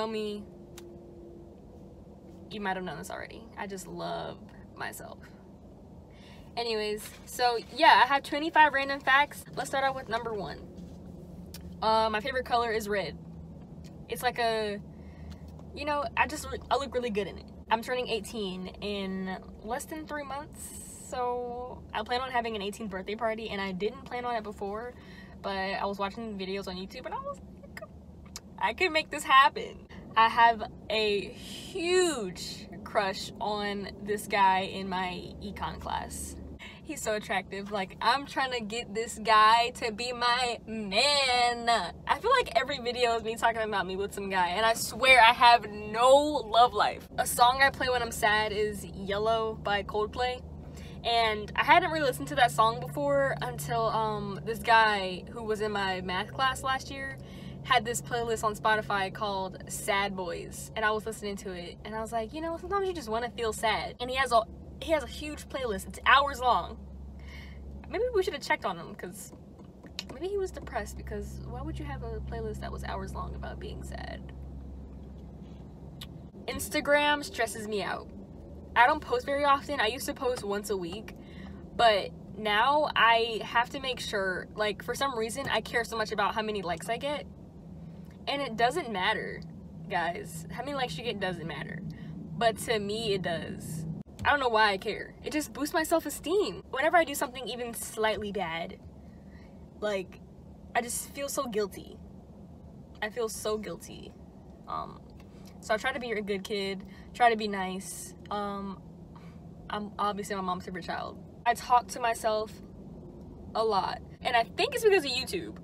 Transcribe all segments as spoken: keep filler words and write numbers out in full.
yummy. You might have known this already. I just love myself. Anyways, so yeah, I have twenty-five random facts. Let's start out with number one. Uh, my favorite color is red. It's like a, you know, I just, I look really good in it. I'm turning eighteen in less than three months, so I plan on having an eighteenth birthday party, and I didn't plan on it before, but I was watching videos on YouTube, and I was like, I could make this happen. I have a huge crush on this guy in my econ class. He's so attractive. Like, I'm trying to get this guy to be my man. I feel like every video is me talking about me with some guy, and I swear I have no love life. A song I play when I'm sad is Yellow by Coldplay, and I hadn't really listened to that song before until um this guy who was in my math class last year had this playlist on Spotify called Sad Boys, and I was listening to it, and I was like, you know, sometimes you just want to feel sad. And he has a he has a huge playlist. It's hours long. Maybe we should have checked on him, because maybe he was depressed, because why would you have a playlist that was hours long about being sad? Instagram stresses me out. I don't post very often. I used to post once a week, but now I have to make sure, like, for some reason I care so much about how many likes I get, and it doesn't matter, guys. How many likes you get doesn't matter, but to me it does. I don't know why I care. It just boosts my self-esteem. Whenever I do something even slightly bad, like, I just feel so guilty. I feel so guilty. Um, so I try to be a good kid, try to be nice. Um, I'm obviously my mom's favorite child. I talk to myself a lot, and I think it's because of YouTube.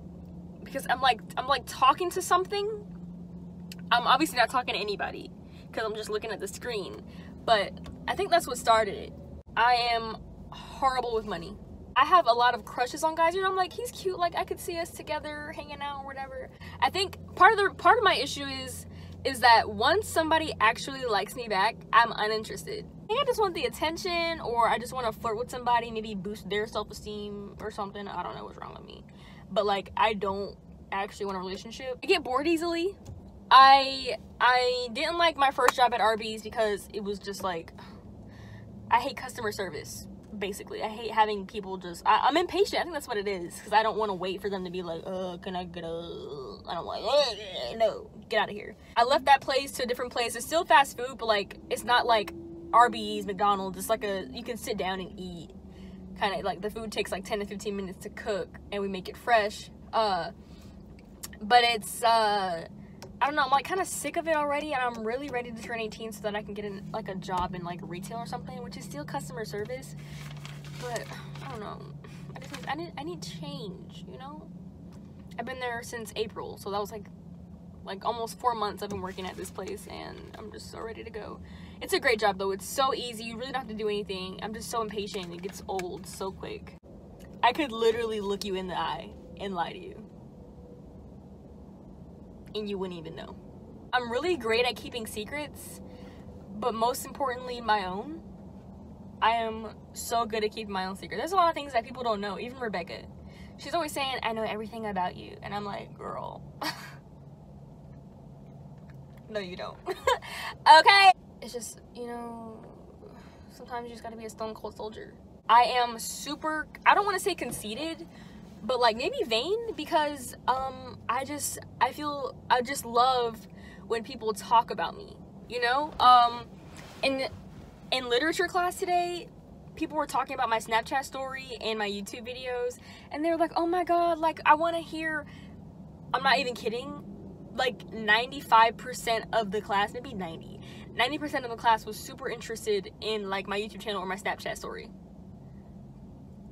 Because I'm like, I'm like talking to something. I'm obviously not talking to anybody, because I'm just looking at the screen. But I think that's what started it. I am horrible with money. I have a lot of crushes on guys, you know, I'm like, he's cute, like I could see us together hanging out or whatever. I think part of the part of my issue is is that once somebody actually likes me back, I'm uninterested. I think I just want the attention, or I just want to flirt with somebody, maybe boost their self-esteem or something. I don't know what's wrong with me. But like, I don't actually want a relationship. I get bored easily. I I didn't like my first job at Arby's because it was just like, I hate customer service, basically. I hate having people just, I, I'm impatient. I think that's what it is, because I don't want to wait for them to be like, uh, can I get a, I don't like, uh, no, get out of here. I left that place to a different place. It's still fast food, but like, it's not like Arby's, McDonald's. It's like a, you can sit down and eat, kind of like the food takes like ten to fifteen minutes to cook, and we make it fresh. Uh, but it's, uh, I don't know, I'm like kind of sick of it already, and I'm really ready to turn eighteen so that I can get in like a job in like retail or something, which is still customer service, but I don't know, I just need, I need, I need change, you know? I've been there since April, so that was like like almost four months I've been working at this place, and I'm just so ready to go. It's a great job though, it's so easy, you really don't have to do anything. I'm just so impatient, it gets old so quick. I could literally look you in the eye and lie to you, and you wouldn't even know. I'm really great at keeping secrets, but most importantly, my own. I am so good at keeping my own secret. There's a lot of things that people don't know, even Rebecca. She's always saying, I know everything about you. And I'm like, girl. No, you don't. Okay? It's just, you know, sometimes you just gotta be a stone cold soldier. I am super, I don't wanna say conceited, but like maybe vain, because um I just I feel I just love when people talk about me, you know. um in in literature class today, people were talking about my Snapchat story and my YouTube videos, and they were like, oh my god, like I want to hear. I'm not even kidding, like ninety-five percent of the class, maybe ninety ninety percent of the class was super interested in like my YouTube channel or my Snapchat story.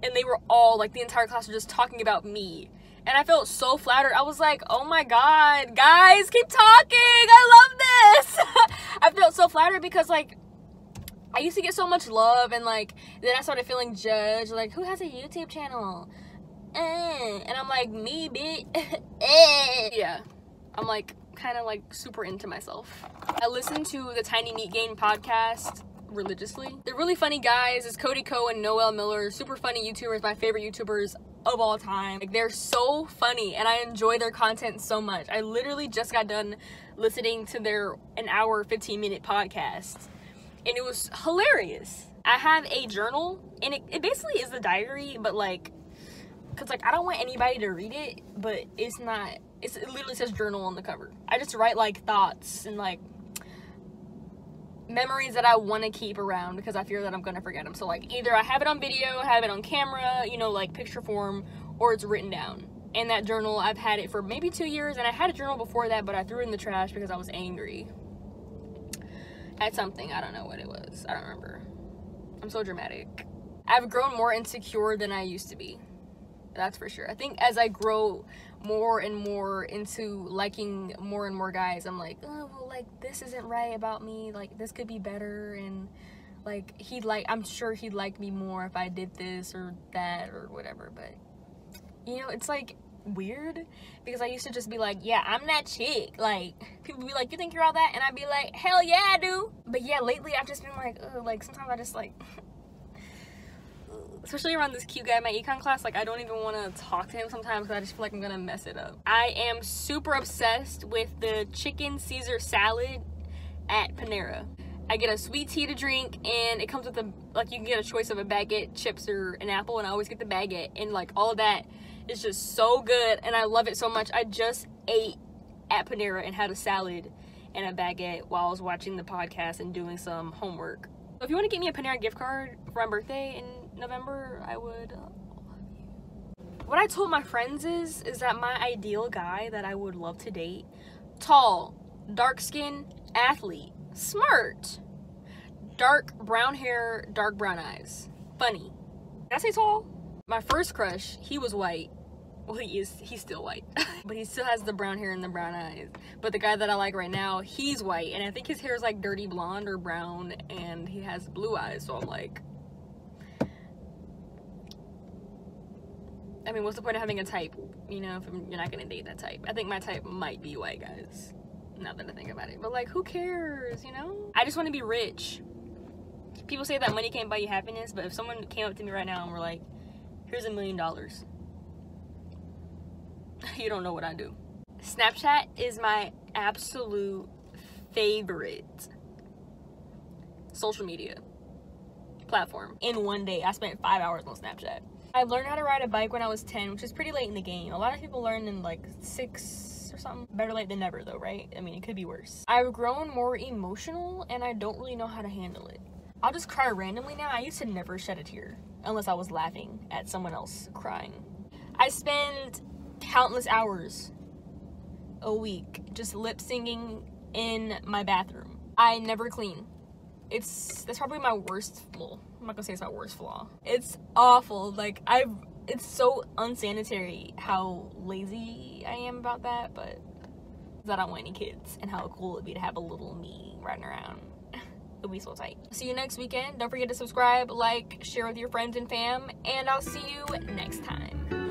And they were all, like, the entire class was just talking about me. And I felt so flattered. I was like, oh my god, guys, keep talking. I love this. I felt so flattered because, like, I used to get so much love. And, like, then I started feeling judged. Like, who has a YouTube channel? Eh. And I'm like, me, bitch. eh. Yeah. I'm, like, kind of, like, super into myself. I listened to the Tiny Meat Game podcast religiously. They're really funny guys. It's Cody Ko and Noel Miller, super funny YouTubers, my favorite YouTubers of all time. Like, they're so funny and I enjoy their content so much. I literally just got done listening to their an hour fifteen minute podcast and it was hilarious. I have a journal and it, it basically is a diary, but like, cause like I don't want anybody to read it, but it's not, it's, it literally says journal on the cover. I just write like thoughts and like memories that I want to keep around because I fear that I'm going to forget them. So like either I have it on video, have it on camera, you know, like picture form, or it's written down. And that journal, I've had it for maybe two years and I had a journal before that, but I threw it in the trash because I was angry at something. I don't know what it was. I don't remember. I'm so dramatic. I've grown more insecure than I used to be. That's for sure. I think as I grow more and more into liking more and more guys, I'm like, oh, well, like, this isn't right about me. Like, this could be better. And, like, he'd like, I'm sure he'd like me more if I did this or that or whatever. But, you know, it's, like, weird because I used to just be like, yeah, I'm that chick. Like, people be like, you think you're all that? And I'd be like, hell yeah, I do. But, yeah, lately I've just been like, ugh, like, sometimes I just, like... especially around this cute guy in my econ class, like I don't even want to talk to him sometimes because I just feel like I'm gonna mess it up. I am super obsessed with the chicken Caesar salad at Panera. I get a sweet tea to drink and it comes with a, like you can get a choice of a baguette, chips, or an apple, and I always get the baguette, and like all of that is just so good and I love it so much. I just ate at Panera and had a salad and a baguette while I was watching the podcast and doing some homework. So if you want to get me a Panera gift card for my birthday and November, I would uh, love you. What I told my friends is is that my ideal guy that I would love to date: tall, dark skin, athlete, smart, dark brown hair, dark brown eyes, funny. Did I say tall? My first crush, he was white. Well, he is, he's still white. But he still has the brown hair and the brown eyes. But the guy that I like right now, he's white and I think his hair is like dirty blonde or brown and he has blue eyes, so I'm like, I mean, what's the point of having a type, you know, if you're not gonna date that type? I think my type might be white guys, now that I think about it. But like, who cares, you know? I just wanna be rich. People say that money can't buy you happiness, but if someone came up to me right now and were like, here's a million dollars, you don't know what I do. Snapchat is my absolute favorite social media platform. In one day, I spent five hours on Snapchat. I learned how to ride a bike when I was ten, which is pretty late in the game. A lot of people learn in like six or something. Better late than never though, right? I mean, it could be worse. I've grown more emotional and I don't really know how to handle it. I'll just cry randomly now. I used to never shed a tear unless I was laughing at someone else crying. I spend countless hours a week just lip singing in my bathroom. I never clean. It's, that's probably my worst, well, I'm not gonna say it's my worst flaw. It's awful. Like, I've, it's so unsanitary how lazy I am about that, but I don't want any kids and how cool it'd be to have a little me running around. It'll be so tight. See you next weekend. Don't forget to subscribe, like, share with your friends and fam, and I'll see you next time.